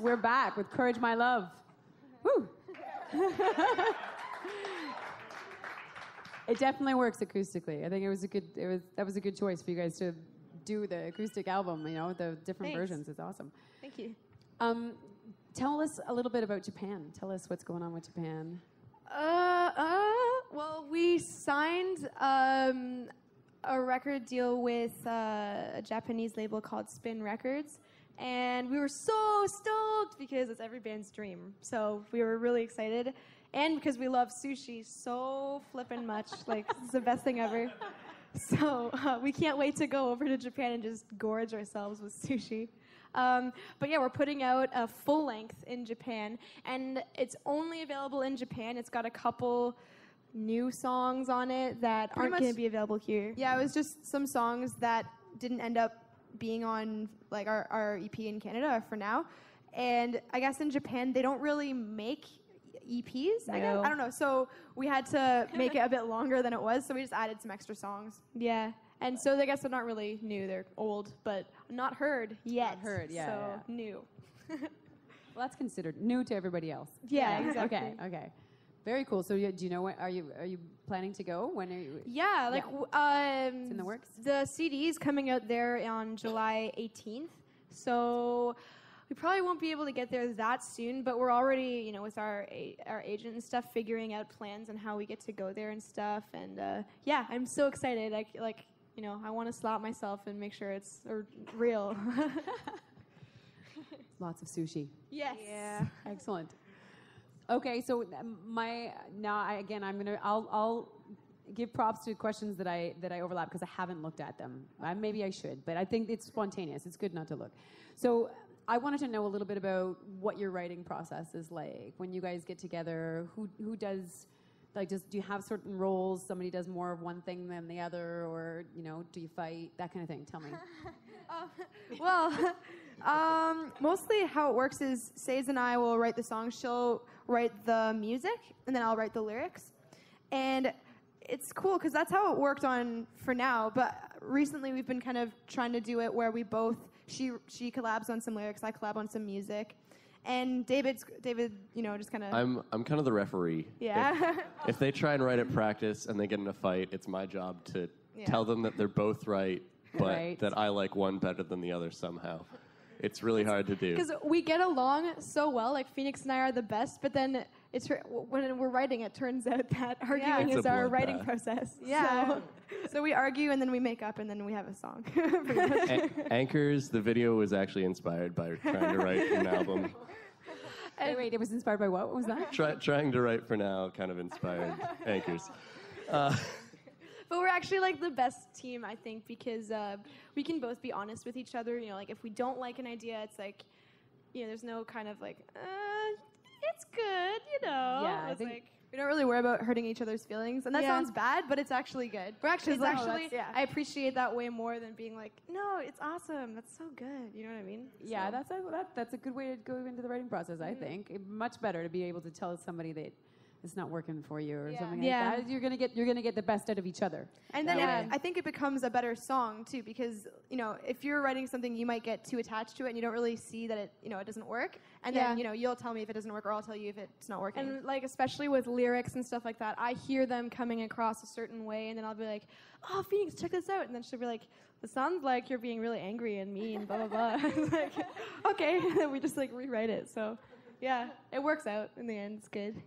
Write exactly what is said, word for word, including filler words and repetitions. we're back with Courage, My Love. Woo! It definitely works acoustically. I think it was a good. It was that was a good choice for you guys to do the acoustic album. You know, the different Thanks. versions. It's awesome. Thank you. Um, tell us a little bit about Japan. Tell us what's going on with Japan. Uh, uh well, we signed um, a record deal with uh, a Japanese label called Spin Records. And we were so stoked because it's every band's dream. So we were really excited. And because we love sushi so flippin' much. Like, it's the best thing ever. So uh, we can't wait to go over to Japan and just gorge ourselves with sushi. Um, but yeah, we're putting out a full length in Japan. And it's only available in Japan. It's got a couple new songs on it that Pretty aren't going to be available here. Yeah, it was just some songs that didn't end up being on like our, our E P in Canada for now. And I guess in Japan they don't really make E Ps. No. I guess I don't know. So we had to make it a bit longer than it was, so we just added some extra songs. Yeah. And so I guess they're not really new, they're old, but not heard yet. Not heard, yeah. So yeah. New. Well, that's considered new to everybody else. Yeah, yeah, exactly. Okay, okay. Very cool. So do you know when, are you are you planning to go? When are you? Yeah, like yeah. Um, it's in the works. The C D is coming out there on July eighteenth. So we probably won't be able to get there that soon, but we're already, you know, with our our agent and stuff figuring out plans and how we get to go there and stuff. And uh, yeah, I'm so excited. Like like, you know, I want to slap myself and make sure it's real. Lots of sushi. Yes. Yeah. Excellent. Okay, so my now I, again I'm gonna I'll I'll give props to questions that I that I overlap because I haven't looked at them. I, maybe I should, but I think it's spontaneous. It's good not to look. So I wanted to know a little bit about what your writing process is like when you guys get together. Who who does like does do you have certain roles? Somebody does more of one thing than the other, or you know, do you fight, that kind of thing? Tell me. uh, well. Um, mostly how it works is Saze and I will write the song, she'll write the music, and then I'll write the lyrics. And it's cool because that's how it worked on for now, but recently we've been kind of trying to do it where we both, she she collabs on some lyrics, I collab on some music. And David's, David, you know, just kind of... I'm I'm kind of the referee. Yeah. If, if they try and write at practice and they get in a fight, it's my job to yeah. tell them that they're both right, but right. that I like one better than the other somehow. It's really hard to do. Because we get along so well. Like, Phoenix and I are the best, but then it's when we're writing, it turns out that arguing yeah, is our writing path. process. Yeah. So, so we argue, and then we make up, and then we have a song. An Anchors, the video was actually inspired by trying to write an album. And, wait, it was inspired by what? What was that? Try, trying to write for now kind of inspired Anchors. Uh, But we're actually like the best team, I think, because uh, we can both be honest with each other. You know, like if we don't like an idea, it's like, you know, there's no kind of like, uh, it's good, you know. Yeah, I think like, we don't really worry about hurting each other's feelings, and that yeah. sounds bad, but it's actually good. We're actually, it's actually, yeah. I appreciate that way more than being like, no, it's awesome, that's so good. You know what I mean? Yeah, so. that's a that, that's a good way to go into the writing process. Mm-hmm. I think it, much better to be able to tell somebody that it's not working for you, or yeah. something like yeah. that. You're gonna get you're gonna get the best out of each other. And then yeah. I think it becomes a better song too, because you know if you're writing something, you might get too attached to it, and you don't really see that it you know it doesn't work. And yeah. then you know you'll tell me if it doesn't work, or I'll tell you if it's not working. And like especially with lyrics and stuff like that, I hear them coming across a certain way, and then I'll be like, "Oh, Phoenix, check this out," and then she'll be like, "It sounds like you're being really angry and mean, blah blah blah." Like, okay, and then we just like rewrite it. So yeah, it works out in the end. It's good.